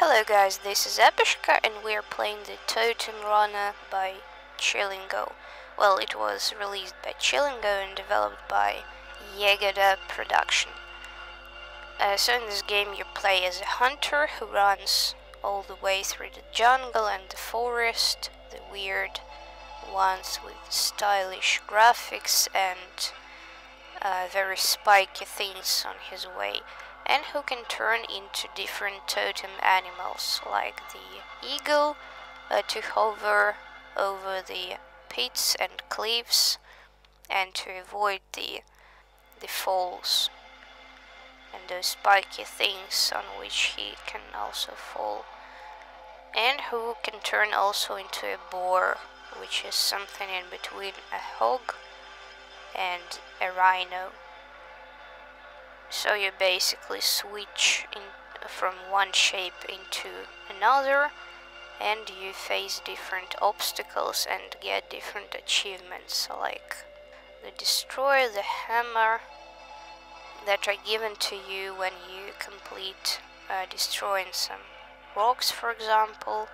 Hello guys, this is Appyshka and we're playing the Totem Runner by Chillingo. Well, it was released by Chillingo and developed by Yegada Production. So in this game you play as a hunter who runs all the way through the jungle and the forest, the weird ones with stylish graphics and very spiky things on his way, and who can turn into different totem animals, like the eagle, to hover over the pits and cliffs, and to avoid the falls, and those spiky things on which he can also fall, and who can turn also into a boar, which is something in between a hog and a rhino. So you basically switch from one shape into another, and you face different obstacles and get different achievements, like the destroyer, the hammer, that are given to you when you complete destroying some rocks, for example,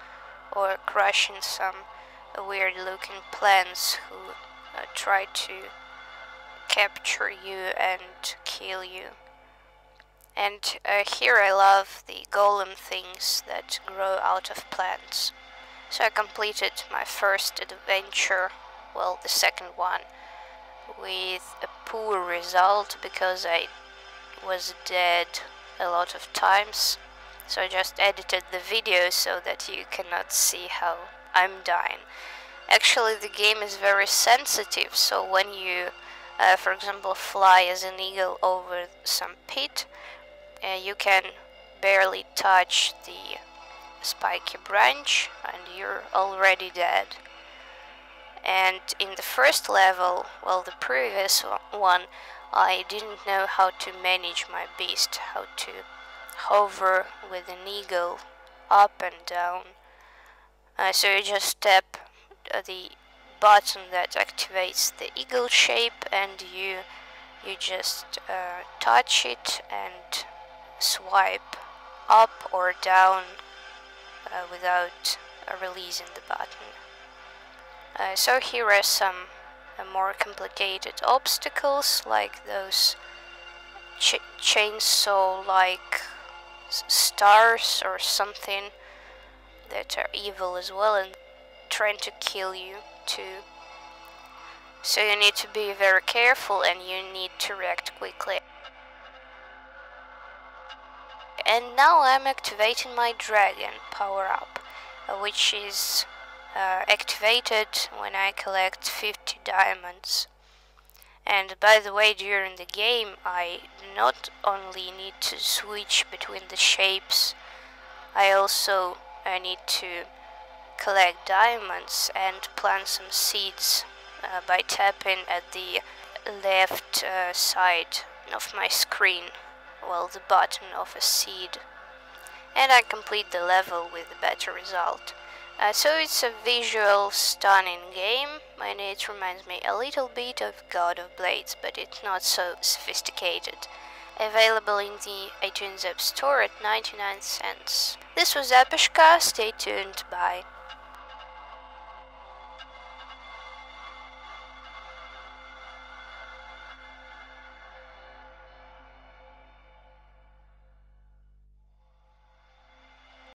or crushing some weird looking plants who try to capture you and kill you. And here I love the golem things that grow out of plants. So I completed my first adventure, well, the second one, with a poor result because I was dead a lot of times. So I just edited the video so that you cannot see how I'm dying. Actually, the game is very sensitive, so when you, for example, fly as an eagle over some pit, you can barely touch the spiky branch and you're already dead. And in the first level, well, the previous one, I didn't know how to manage my beast, how to hover with an eagle up and down. So you just tap the button that activates the eagle shape, and you just touch it and swipe up or down without releasing the button. So here are some more complicated obstacles, like those chainsaw-like stars or something that are evil as well and trying to kill you too. So you need to be very careful and you need to react quickly. And now I'm activating my dragon power-up, which is activated when I collect 50 diamonds. And by the way, during the game I not only need to switch between the shapes, I also need to collect diamonds and plant some seeds by tapping at the left side of my screen, well, the button of a seed, and I complete the level with a better result. So it's a visual stunning game, and it reminds me a little bit of God of Blades, but it's not so sophisticated. Available in the iTunes App Store at 99 cents. This was Appyshka, stay tuned, bye.